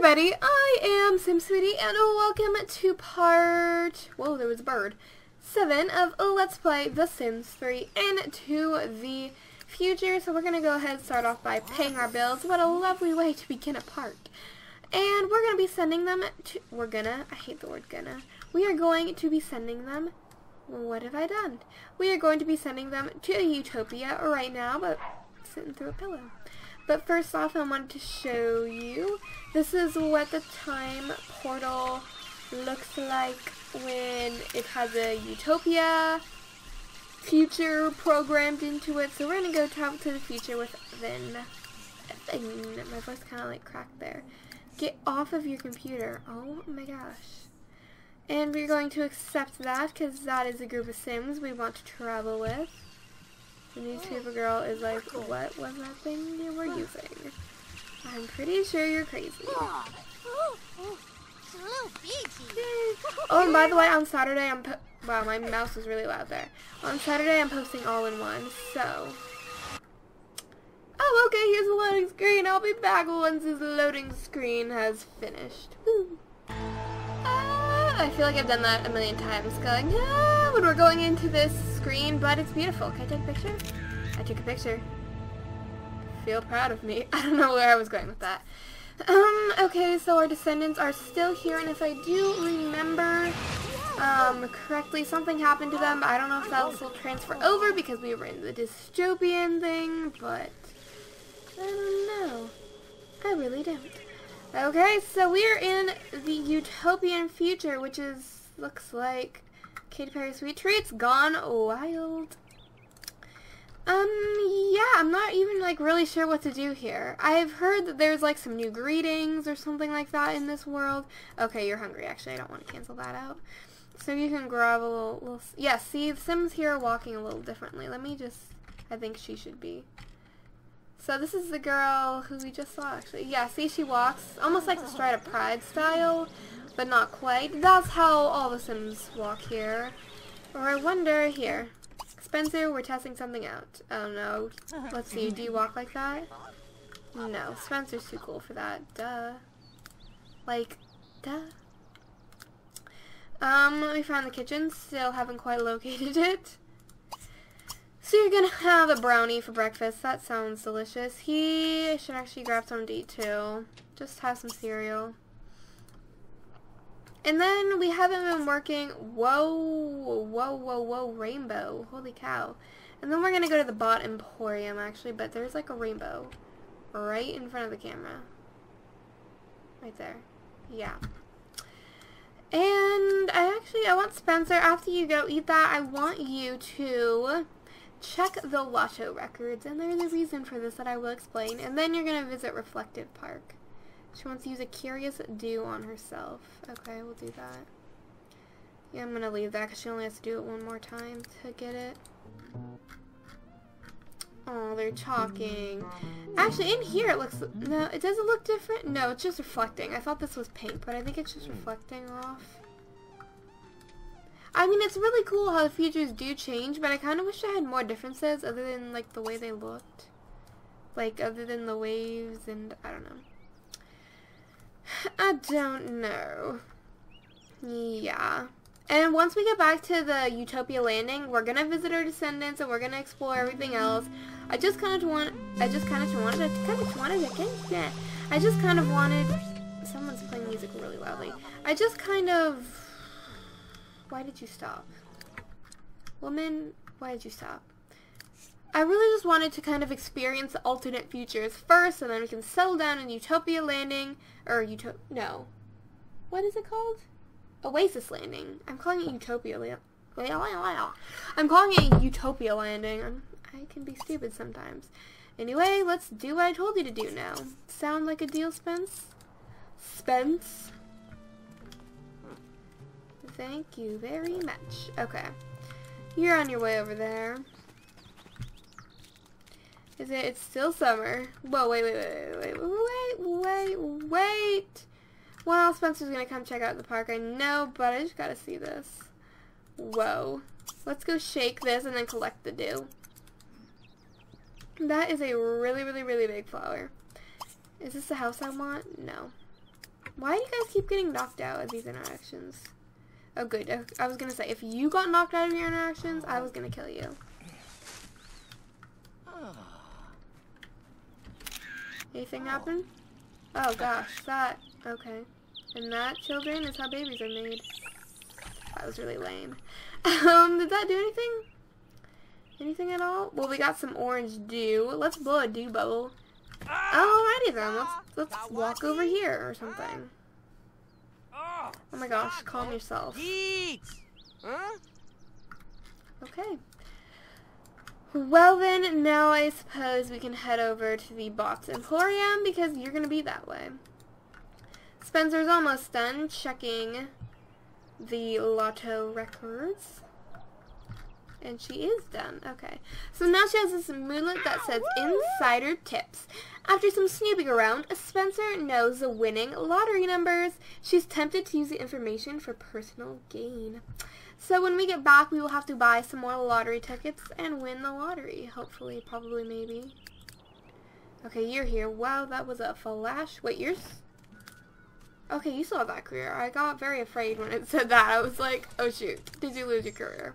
everybody, I am SimSweetie, and welcome to part, whoa, there was a bird, 7 of Let's Play The Sims 3 Into the Future. So we're going to go ahead and start off by paying our bills. What a lovely way to begin a part. And we're going to be sending them to, I hate the word gonna. We are going to be sending them, what have I done? We are going to be sending them to Utopia right now, but sitting through a pillow. But first off, I wanted to show you, this is what the time portal looks like when it has a Utopia future programmed into it. So we're going to go travel to the future with Evan. My voice kind of like cracked there. Get off of your computer. Oh my gosh. And we're going to accept that because that is a group of Sims we want to travel with. The newspaper girl is like, what was that thing you were using? I'm pretty sure you're crazy. Oh, and by the way, on Saturday, wow, my mouse was really loud there. On Saturday, I'm posting all in one, so. Oh, okay, here's the loading screen. I'll be back once this loading screen has finished. Woo. I feel like I've done that a million times, going, ah, when we're going into this screen, but it's beautiful. Can I take a picture? I took a picture. Feel proud of me. I don't know where I was going with that. Okay, so our descendants are still here, and if I do remember correctly, something happened to them. I don't know if that will transfer over because we were in the dystopian thing, but I don't know. I really don't. Okay, so we're in the utopian future, which is, looks like Katy Perry Sweet Treats Gone Wild. Yeah, I'm not even, like, really sure what to do here. I've heard that there's, like, some new greetings or something like that in this world. Okay, you're hungry, actually. I don't want to cancel that out. So you can grab a little yeah, see, the Sims here are walking a little differently. Let me just, I think she should be. So this is the girl who we just saw, actually. Yeah, see, she walks almost like the Stride of Pride style, but not quite. That's how all the Sims walk here. Or I wonder, here. Spencer, we're testing something out. Oh, no. Let's see, do you walk like that? No, Spencer's too cool for that. Duh. Like, duh. We found the kitchen. Still haven't quite located it. So you're gonna have a brownie for breakfast. That sounds delicious. He should actually grab some to eat too. Just have some cereal. And then we haven't been working. Whoa, whoa, whoa, whoa, rainbow. Holy cow. And then we're gonna go to the bot emporium actually, but there's like a rainbow right in front of the camera. Right there. Yeah. And I want Spencer, after you go eat that, I want you to check the lotto records, and there's a reason for this that I will explain, and then you're going to visit Reflective Park. She wants to use a curious do on herself. Okay, we'll do that. Yeah, I'm going to leave that because she only has to do it one more time to get it. Oh, they're talking. Actually, in here it looks, no, it doesn't look different. No, it's just reflecting. I thought this was pink, but I think it's just reflecting off. I mean, it's really cool how the features do change, but I kind of wish I had more differences other than, like, the way they looked. Like, other than the waves and, I don't know. I don't know. Yeah. And once we get back to the Utopia Landing, we're gonna visit our descendants and we're gonna explore everything else. I just kind of wanted, someone's playing music really loudly. Why did you stop? Woman, why did you stop? I really just wanted to kind of experience the alternate futures first, and then we can settle down in Utopia Landing, or what is it called? Oasis Landing. I'm calling it Utopia Landing. I'm calling it Utopia Landing. I can be stupid sometimes. Anyway, let's do what I told you to do now. Sound like a deal, Spence? Spence? Thank you very much. Okay. You're on your way over there. It's still summer. Whoa, wait. Well, Spencer's gonna come check out the park, I know, but I just gotta see this. Whoa. Let's go shake this and then collect the dew. That is a really, really, really big flower. Is this the house I want? No. Why do you guys keep getting knocked out of these interactions? Oh, good. I was gonna say, if you got knocked out of your interactions, I was gonna kill you. Anything happen? Oh gosh, that. Okay. And that, children, is how babies are made. That was really lame. Did that do anything? Anything at all? Well, we got some orange dew. Let's blow a dew bubble. Alrighty then, let's walk over here or something. Oh my gosh, calm yourself. Okay. Well then, now I suppose we can head over to the Bots Emporium because you're gonna be that way. Spencer's almost done checking the lotto records. And she is done. Okay. So now she has this moodlet that says Insider Tips. After some snooping around, Spencer knows the winning lottery numbers. She's tempted to use the information for personal gain. So when we get back, we will have to buy some more lottery tickets and win the lottery. Hopefully, probably, maybe. Okay, you're here. Wow, that was a flash. Wait, you're... Okay, you still have that career. I got very afraid when it said that. I was like, oh shoot, did you lose your career?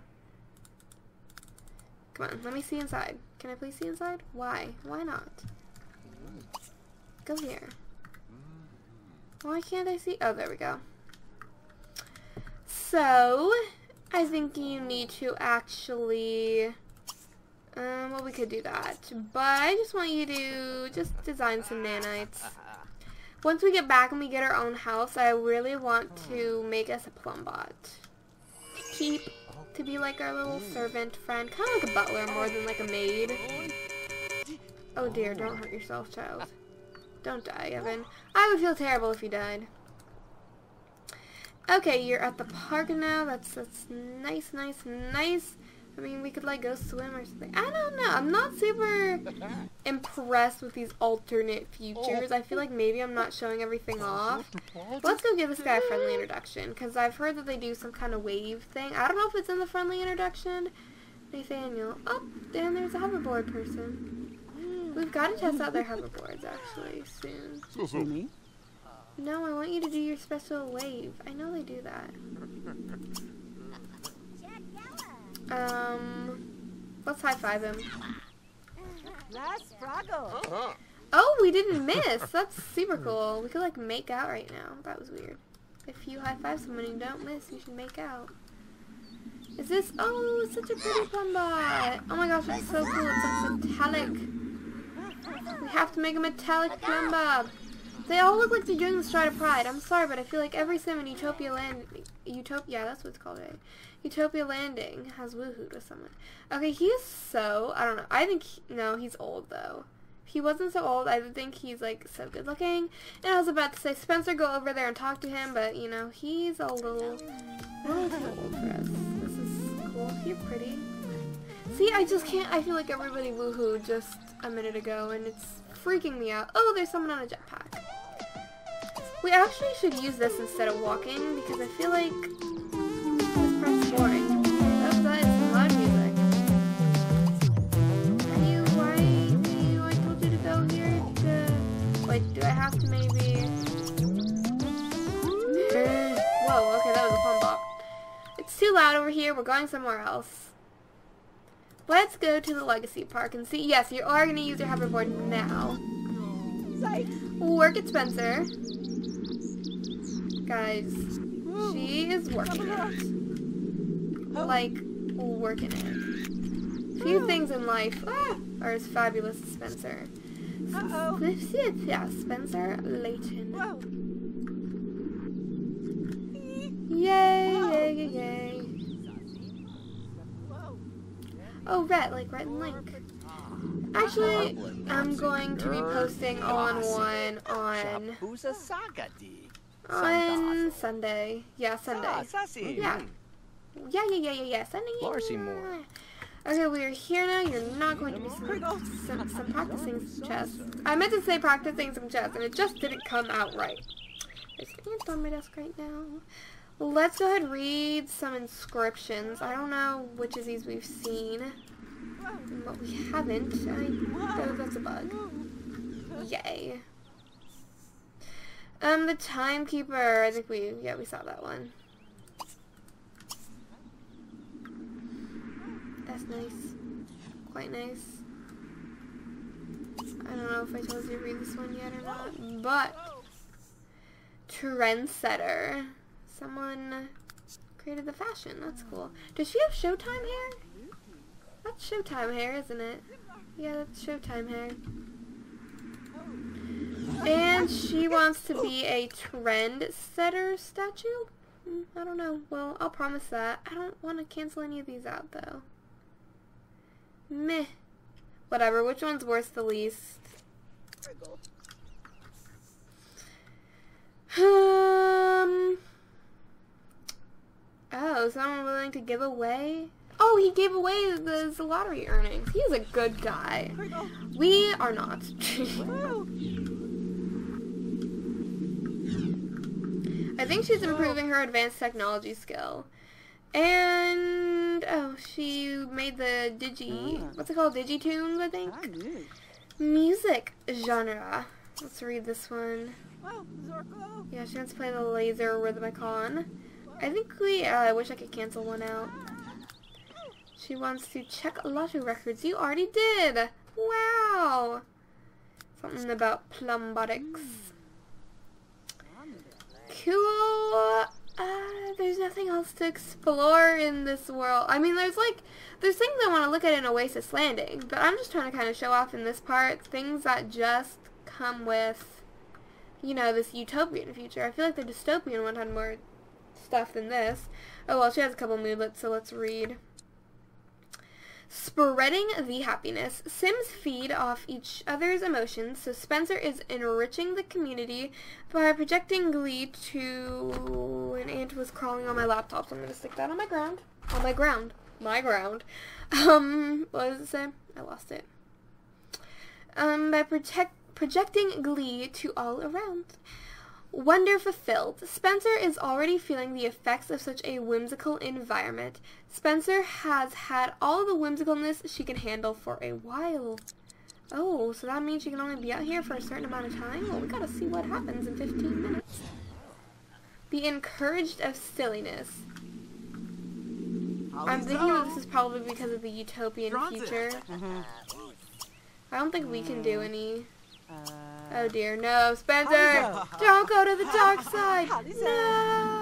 Come on, let me see inside. Can I please see inside? Why? Why not? Go here. Why can't I see? Oh, there we go. So, I think you need to actually... well, we could do that. But I just want you to just design some nanites. Once we get back and we get our own house, I really want to make us a plumbot. Keep... to be like our little servant friend, kind of like a butler more than like a maid. Oh dear, don't hurt yourself, child. Don't die, Evan. I would feel terrible if you died. Okay, you're at the park now. That's nice, nice, nice. I mean, we could like go swim or something. I don't know. I'm not super impressed with these alternate futures. I feel like maybe I'm not showing everything off. Let's go give this guy a friendly introduction because I've heard that they do some kind of wave thing. I don't know if it's in the friendly introduction. Nathaniel. Oh, and there's a hoverboard person. We've got to test out their hoverboards actually soon. No, I want you to do your special wave. I know they do that. Let's high five him. Oh, we didn't miss. That's super cool. We could like make out right now. That was weird. If you high five someone and you don't miss, you should make out. Is this? Oh, it's such a pretty plumbot. Oh my gosh, it's so cool. It's like metallic. We have to make a metallic plumbob. They all look like they're doing the Stride of Pride. I'm sorry, but I feel like every sim in Utopia Landing... yeah, that's what it's called, right? Utopia Landing has woohooed with someone. Okay, he is so... I don't know. I think... no, he's old, though. If he wasn't so old, I would think he's, like, so good-looking. And I was about to say, Spencer, go over there and talk to him, but, you know, he's a little... really too old for us. This is cool. You're pretty. See, I just can't... I feel like everybody woohooed just a minute ago, and it's freaking me out. Oh, there's someone on a jetpack. We actually should use this instead of walking, because I feel like this part's boring. That is loud music. Why do you, I told you to go here to, like, do I have to maybe? Whoa, okay, that was a plumbot. It's too loud over here, we're going somewhere else. Let's go to the Legacy Park and see, yes, you are going to use your hoverboard now. Work at Spencer. Guys, she is working it. Like, working it. Few things in life are as fabulous as Spencer. Yeah, Spencer Layton. Yay, yay, yay. Oh, Rhett, like Rhett and Link. Actually, I'm going to be posting all-in-one on Sunday. Yeah, Sunday. Yeah. Yeah. Sunday. Yeah. Okay, we are here now. You're not going to be some practicing some chess. I meant to say practicing some chess, and it just didn't come out right. There's ants on my desk right now. Let's go ahead and read some inscriptions. I don't know which of these we've seen. But we haven't. That's a bug. Yay. The timekeeper. I think we saw that one. That's nice. Quite nice. I don't know if I told you to read this one yet or not, but trendsetter. Someone created the fashion. That's cool. Does she have Showtime hair? That's Showtime hair, isn't it? Yeah, that's Showtime hair. And she wants to be a trendsetter statue? I don't know. Well, I'll promise that. I don't want to cancel any of these out, though. Meh. Whatever. Which one's worth the least? Oh, someone willing to give away? Oh, he gave away his lottery earnings. He is a good guy. We are not. I think she's improving her advanced technology skill. And, oh, she made the what's it called? Digi-tunes, I think? Music genre. Let's read this one. Yeah, she wants to play the laser rhythmicon. I think I wish I could cancel one out. She wants to check lottery records. You already did! Wow! Something about plumbotics. Cool! There's nothing else to explore in this world. I mean, there's things I want to look at in Oasis Landing, but I'm just trying to kind of show off in this part things that just come with, you know, this utopian future. I feel like the dystopian one had more stuff than this. Oh, well, she has a couple moodlets, so let's read. Spreading the happiness. Sims feed off each other's emotions, so Spencer is enriching the community by projecting glee to... An ant was crawling on my laptop, so I'm going to stick that on my ground. On my ground. My ground. What does it say? I lost it. By projecting glee to all around. Wonder fulfilled. Spencer is already feeling the effects of such a whimsical environment. Spencer has had all the whimsicalness she can handle for a while. Oh, so that means she can only be out here for a certain amount of time? Well, we gotta see what happens in 15 minutes. Be encouraged of silliness. I'm thinking that this is probably because of the utopian future. I don't think we can do any... Oh dear, no, Spencer! Don't go to the dark side! No!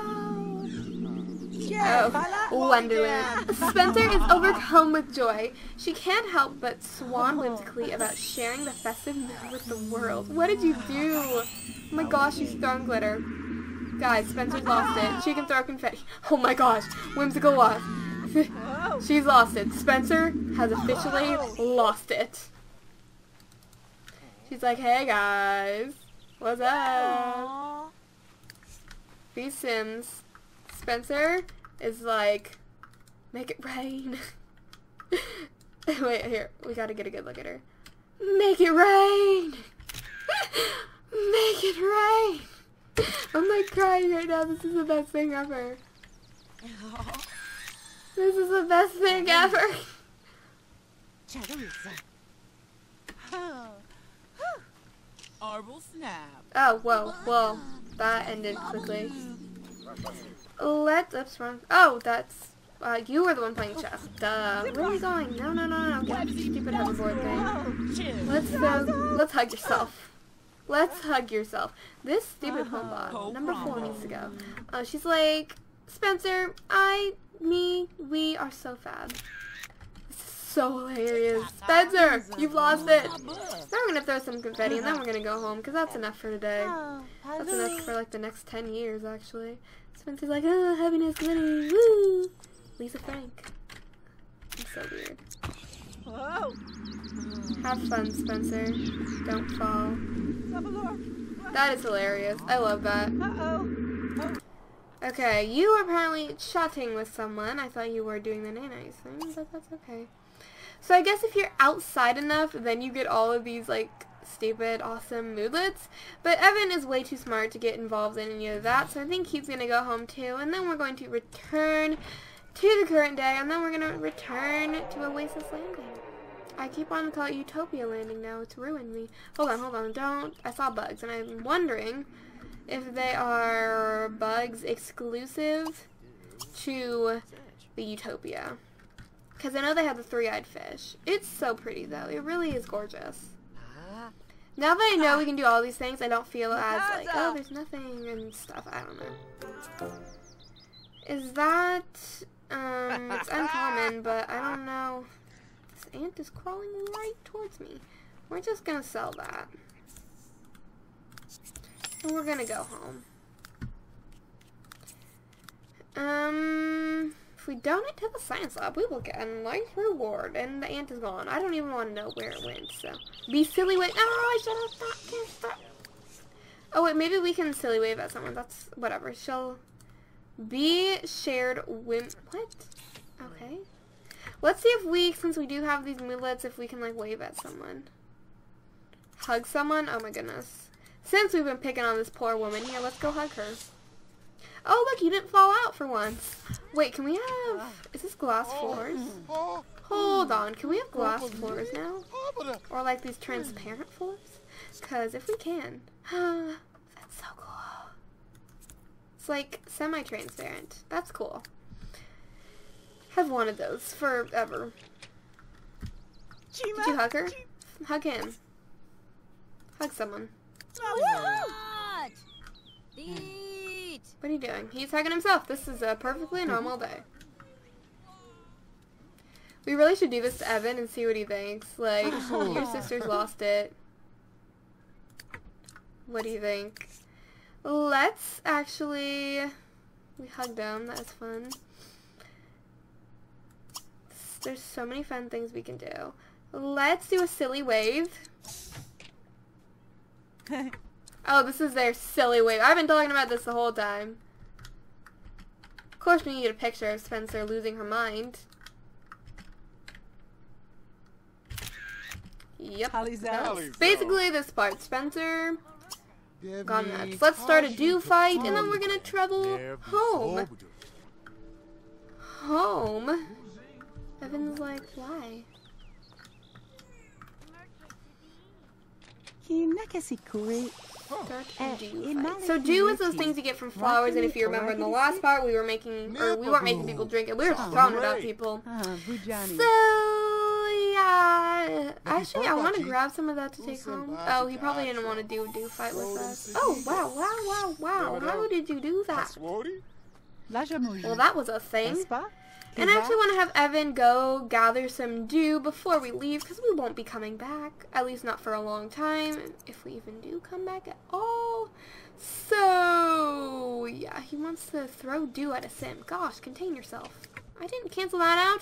Oh, Wonderland. Spencer is overcome with joy. She can't help but swan whimsically about sharing the festive meal with the world. What did you do? Oh my gosh, she's throwing glitter. Guys, Spencer's lost it. She can throw confetti. Oh my gosh, whimsical loss. She's lost it. Spencer has officially lost it. She's like, hey guys, what's up? These Sims. Spencer is like, make it rain. Wait, here, we gotta get a good look at her. Make it rain! Make it rain! I'm like crying right now, this is the best thing ever. This is the best thing ever. Snap. Oh, whoa, whoa. That ended quickly. Let's run. Oh, that's... you were the one playing chess. Duh. Where are you going? No, no, no, no. Get off the stupid hoverboard thing. Let's hug yourself. Let's hug yourself. This stupid plumbot. Number 4 needs to go. She's like, Spencer, we are so fab. So hilarious. Spencer, you've lost it. Now we're gonna throw some confetti and then we're gonna go home because that's enough for today. That's enough for like the next 10 years actually. Spencer's like, oh, happiness, money, woo. Lisa Frank. I'm so weird. Whoa. Have fun, Spencer. Don't fall. That is hilarious. I love that. Okay, you were apparently chatting with someone. I thought you were doing the nanites thing, but that's okay. So I guess if you're outside enough, then you get all of these, like, stupid, awesome moodlets. But Evan is way too smart to get involved in any of that, so I think he's going to go home, too. And then we're going to return to the current day, and then we're going to return to Oasis Landing. I keep on calling it Utopia Landing now. It's ruined me. Hold on, hold on. Don't. I saw bugs, and I'm wondering if they are bugs exclusive to the Utopia. Because I know they have the three-eyed fish. It's so pretty, though. It really is gorgeous. Now that I know we can do all these things, I don't feel as like, oh, there's nothing and stuff. I don't know. Is that, it's uncommon, but I don't know. This ant is crawling right towards me. We're just gonna sell that. And we're gonna go home. If we donate to the science lab, we will get a nice reward. And the ant is gone. I don't even want to know where it went, so. Be silly wave. Oh, I should have thought. Can't stop. Oh, wait, maybe we can silly wave at someone. That's, whatever. She'll be shared with. What? Okay. Let's see if we, since we do have these moodlets, if we can, like, wave at someone. Hug someone? Oh, my goodness. Since we've been picking on this poor woman, here, let's go hug her. Oh, look, you didn't fall out for once. Wait, can we have... Is this glass floors? Hold on, can we have glass floors now? Or, like, these transparent floors? Because if we can... That's so cool. It's, like, semi-transparent. That's cool. Have one of those forever. Did you hug her? Hug him. Hug someone. What are you doing? He's hugging himself. This is a perfectly normal day. We really should do this to Evan and see what he thinks. Like, your sister's lost it. What do you think? Let's actually... We hugged him. That was fun. There's so many fun things we can do. Let's do a silly wave. Oh, this is their silly wave. I've been talking about this the whole time. Of course we need a picture of Spencer losing her mind. Yep. That's basically this part. Spencer gone nuts. Let's start a do fight and then we're gonna travel home. Home? Evan's like, why? So dew is those things you get from flowers, and if you remember in the last part, we were making, or we weren't making people drink it, we were just throwing it at people. So, yeah, actually I want to grab some of that to take home. Oh, he probably didn't want to do a dew fight with us. Oh, wow, how did you do that? Well, that was a thing. And I actually want to have Evan go gather some dew before we leave, because we won't be coming back. At least not for a long time, if we even do come back at all. So, yeah, he wants to throw dew at a sim. Gosh, contain yourself. I didn't cancel that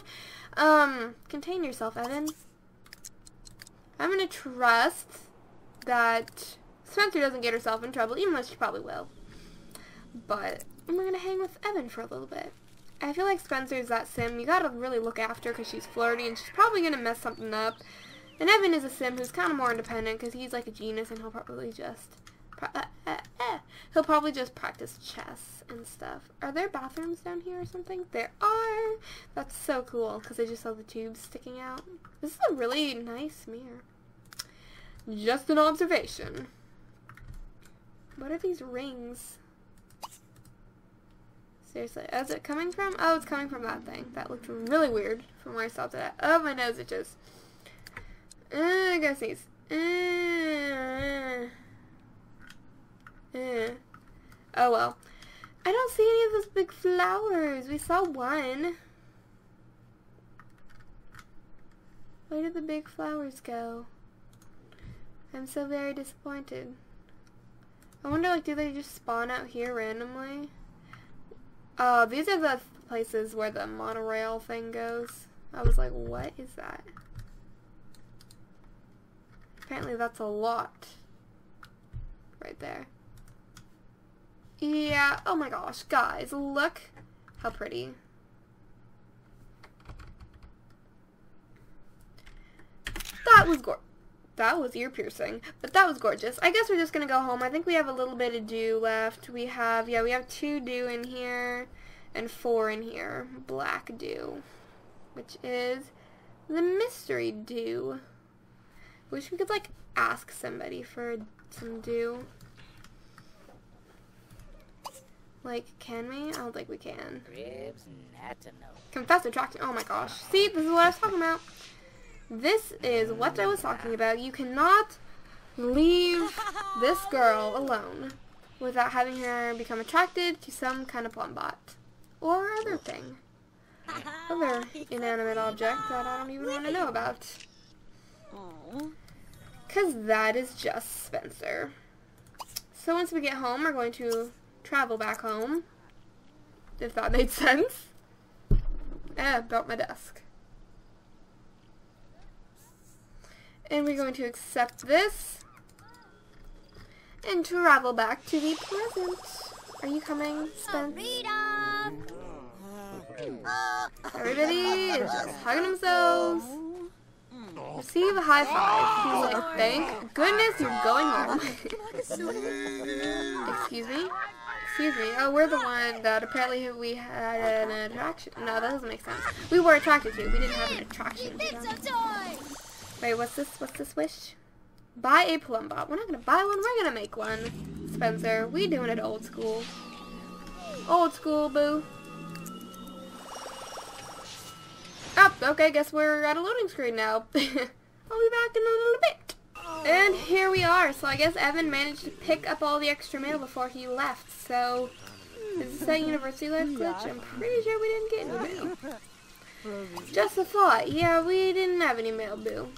out. Contain yourself, Evan. I'm going to trust that Spencer doesn't get herself in trouble, even though she probably will. But I'm going to hang with Evan for a little bit. I feel like Spencer's that sim you gotta really look after because she's flirty and she's probably gonna mess something up. And Evan is a sim who's kind of more independent because he's like a genius and he'll probably just practice chess and stuff. Are there bathrooms down here or something? There are. That's so cool because I just saw the tubes sticking out. This is a really nice mirror. Just an observation. What are these rings? Seriously, is it coming from? Oh, it's coming from that thing. That looked really weird from where I stopped it at. Oh, my nose itches. I gotta sneeze. Oh, well. I don't see any of those big flowers. We saw one. Where did the big flowers go? I'm so very disappointed. I wonder, like, do they just spawn out here randomly? Oh, these are the places where the monorail thing goes. I was like, what is that? Apparently that's a lot. Right there. Yeah, oh my gosh, guys, look how pretty. That was gorgeous. That was ear-piercing, but that was gorgeous. I guess we're just going to go home. I think we have a little bit of dew left. We have, yeah, we have 2 dew in here and 4 in here. Black dew, which is the mystery dew. Wish we could, like, ask somebody for some dew. Like, can we? I don't think we can. Confess attraction. Oh my gosh. See, this is what I was talking about. This is what I was talking about. You cannot leave this girl alone without having her become attracted to some kind of plumbot. Or other thing. Other inanimate object that I don't even want to know about. Because that is just Spencer. So once we get home, we're going to travel back home. If that made sense. I built my desk. And we're going to accept this. And travel back to the present. Are you coming, Spencer? Everybody is just hugging themselves. Receive a high five. He's like, thank goodness you're going home. Excuse me? Excuse me. Oh, we're the one that apparently we had an attraction. No, that doesn't make sense. We were attracted to. We didn't have an attraction. Wait, what's this? What's this wish? Buy a plumbot. We're not going to buy one. We're going to make one. Spencer, we doing it old school. Old school, boo. Oh, okay, guess we're at a loading screen now. I'll be back in a little bit. And here we are. So I guess Evan managed to pick up all the extra mail before he left. So, is this that university life glitch? I'm pretty sure we didn't get any mail. Just a thought. Yeah, we didn't have any mail, boo.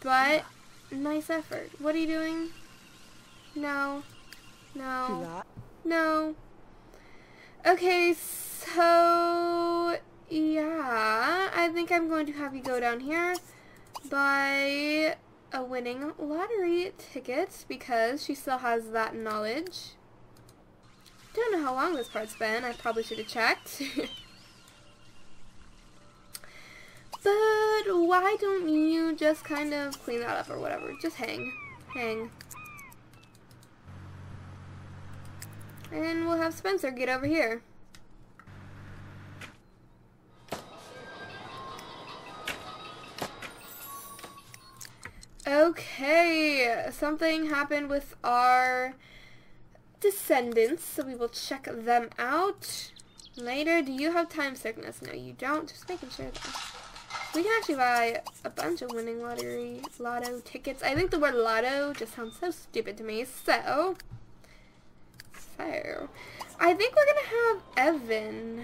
But, nice effort. What are you doing? No. No. No. Okay, so... yeah, I think I'm going to have you go down here, buy a winning lottery ticket, because she still has that knowledge. Don't know how long this part's been, I probably should have checked. But why don't you just kind of clean that up or whatever, just hang, hang. And we'll have Spencer get over here. Okay, something happened with our descendants, so we will check them out later. Do you have time sickness? No, you don't. Just making sure that we can actually buy a bunch of winning lotto tickets. I think the word lotto just sounds so stupid to me, so I think we're gonna have Evan.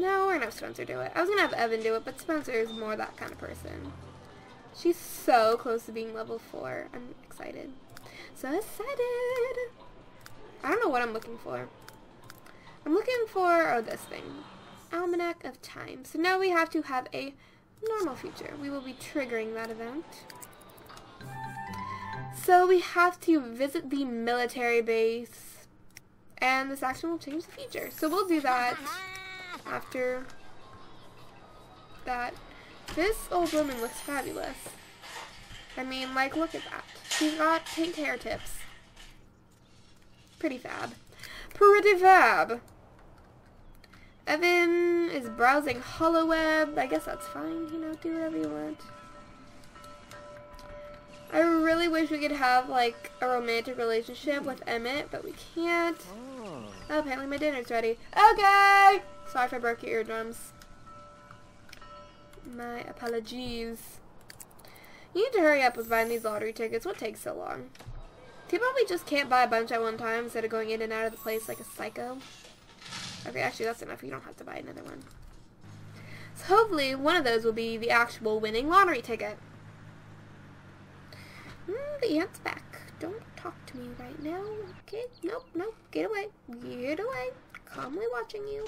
No, we're gonna have Spencer do it. I was gonna have Evan do it, but Spencer is more that kind of person. She's so close to being level 4. I'm excited. So excited! I don't know what I'm looking for. I'm looking for, oh, this thing. Almanac of Time. So now we have to have a normal feature. We will be triggering that event. So we have to visit the military base. And this action will change the feature. So we'll do that after that. This old woman looks fabulous. I mean, like, look at that. She's got pink hair tips. Pretty fab. Pretty fab! Evan is browsing Holoweb. I guess that's fine, you know, do whatever you want. I really wish we could have, like, a romantic relationship with Emmett, but we can't. Oh, apparently my dinner's ready. Okay! Sorry if I broke your eardrums. My apologies. You need to hurry up with buying these lottery tickets. What takes so long? They probably just can't buy a bunch at one time instead of going in and out of the place like a psycho. Okay, actually that's enough. You don't have to buy another one. So hopefully one of those will be the actual winning lottery ticket. The ant's back. Don't talk to me right now. Okay, nope, nope. Get away. Get away. Calmly watching you.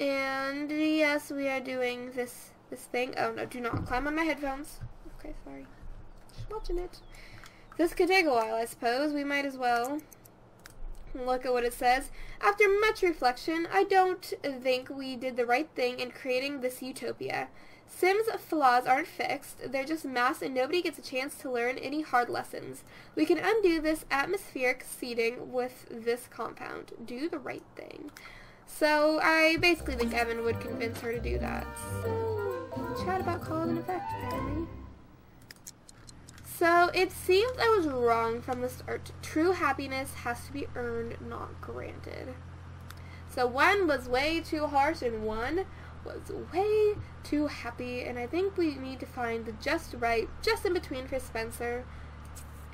And yes, we are doing this thing. Oh no, do not climb on my headphones. Okay, sorry. Just watching it. This could take a while, I suppose. We might as well look at what it says. After much reflection, I don't think we did the right thing in creating this utopia. Sims' flaws aren't fixed. They're just masked and nobody gets a chance to learn any hard lessons. We can undo this atmospheric seeding with this compound. Do the right thing. So, I basically think Evan would convince her to do that. So, chat about cause and effect, Evan. So it seems I was wrong from the start. True happiness has to be earned, not granted. So one was way too harsh and one was way too happy, and I think we need to find the just right, just in between for Spencer.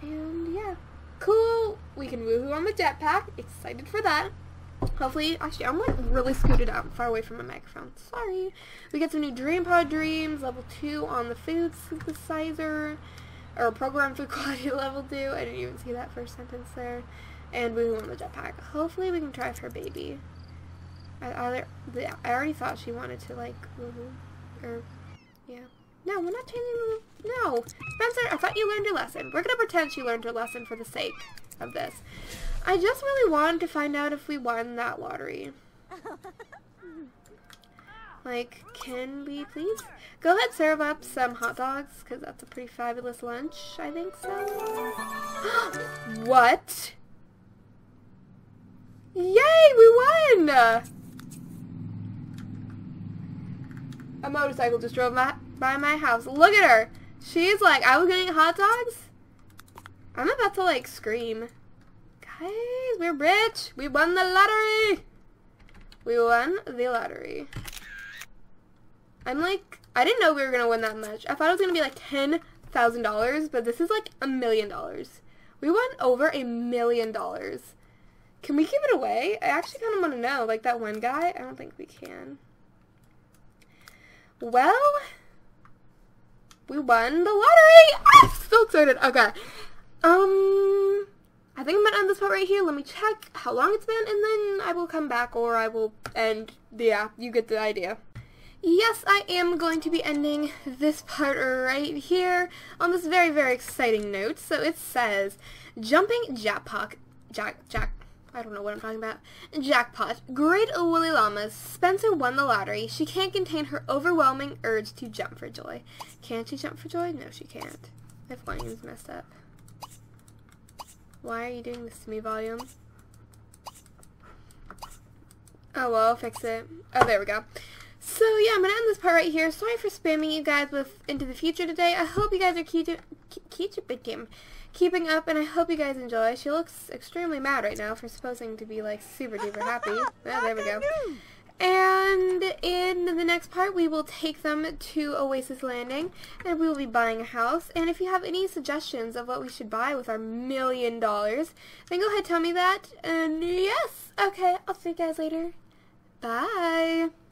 And yeah, cool. We can woohoo on the jetpack. Excited for that. Hopefully, actually, I'm like really scooted out far away from my microphone. Sorry. We get some new Dream Pod dreams, level 2 on the food synthesizer, or program food quality level 2. I didn't even see that first sentence there. And woohoo on the jetpack. Hopefully, we can try for baby. I already thought she wanted to like woohoo, or yeah. No, we're not changing. No, Spencer, I thought you learned your lesson. We're gonna pretend she learned her lesson for the sake of this. I just really wanted to find out if we won that lottery. Like, can we please? Go ahead, serve up some hot dogs, because that's a pretty fabulous lunch, I think so. What? Yay, we won! A motorcycle just drove by my house. Look at her! She's like, I was getting hot dogs? I'm about to, like, scream. Guys, we're rich! We won the lottery! We won the lottery. I'm like, I didn't know we were gonna win that much. I thought it was gonna be like $10,000, but this is like $1,000,000. We won over $1,000,000. Can we give it away? I actually kind of want to know. Like that one guy? I don't think we can. Well, we won the lottery! I'm so excited. Okay. I think I'm gonna end this part right here. Let me check how long it's been, and then I will come back, or I will end. Yeah, you get the idea. Yes, I am going to be ending this part right here on this very, very exciting note. So it says, jumping jackpot, I don't know what I'm talking about. Jackpot. Great woolly llamas. Spencer won the lottery. She can't contain her overwhelming urge to jump for joy. Can't she jump for joy? No, she can't. My volume's messed up. Why are you doing this to me, volume? Oh, well, I'll fix it. Oh, there we go. So, yeah, I'm gonna end this part right here. Sorry for spamming you guys with Into the Future today. I hope you guys are keeping up, and I hope you guys enjoy. She looks extremely mad right now for supposing to be, like, super duper happy. Oh, there we go. And in the next part, we will take them to Oasis Landing, and we will be buying a house. And if you have any suggestions of what we should buy with our $1,000,000, then go ahead and tell me that. And yes, okay, I'll see you guys later. Bye.